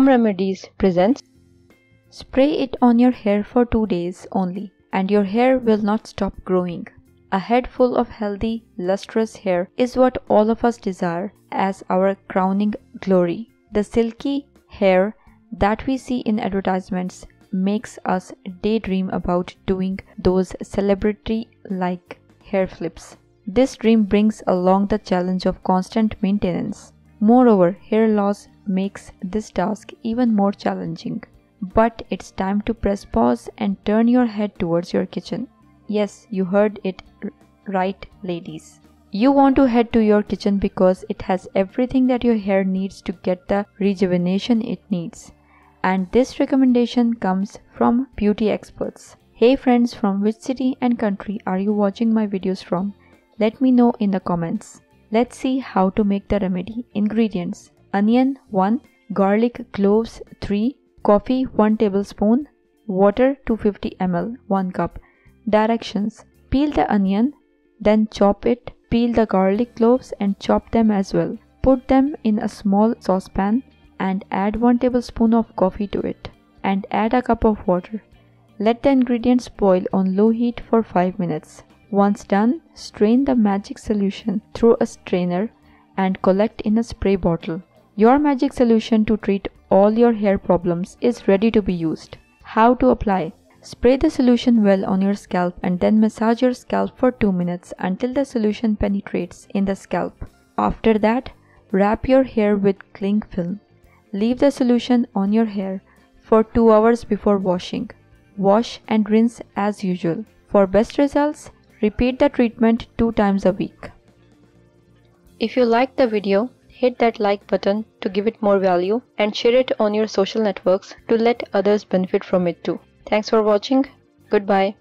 Home Remedies presents. Spray it on your hair for 2 days only, and your hair will not stop growing. A head full of healthy, lustrous hair is what all of us desire as our crowning glory. The silky hair that we see in advertisements makes us daydream about doing those celebrity-like hair flips. This dream brings along the challenge of constant maintenance. Moreover, hair loss makes this task even more challenging. But it's time to press pause and turn your head towards your kitchen. Yes, you heard it right, ladies. You want to head to your kitchen because it has everything that your hair needs to get the rejuvenation it needs. And this recommendation comes from beauty experts. Hey friends, from which city and country are you watching my videos from? Let me know in the comments. Let's see how to make the remedy. Ingredients: onion 1, garlic cloves 3, coffee 1 tablespoon, water 250 ml 1 cup. Directions: peel the onion, then chop it. Peel the garlic cloves and chop them as well. Put them in a small saucepan and add 1 tablespoon of coffee to it, and add a cup of water. Let the ingredients boil on low heat for 5 minutes. Once done, strain the magic solution through a strainer and collect in a spray bottle. Your magic solution to treat all your hair problems is ready to be used. How to apply? Spray the solution well on your scalp and then massage your scalp for 2 minutes until the solution penetrates in the scalp. After that, wrap your hair with cling film. Leave the solution on your hair for 2 hours before washing. Wash and rinse as usual. For best results, repeat the treatment 2 times a week. If you liked the video, hit that like button to give it more value and share it on your social networks to let others benefit from it too. Thanks for watching. Goodbye.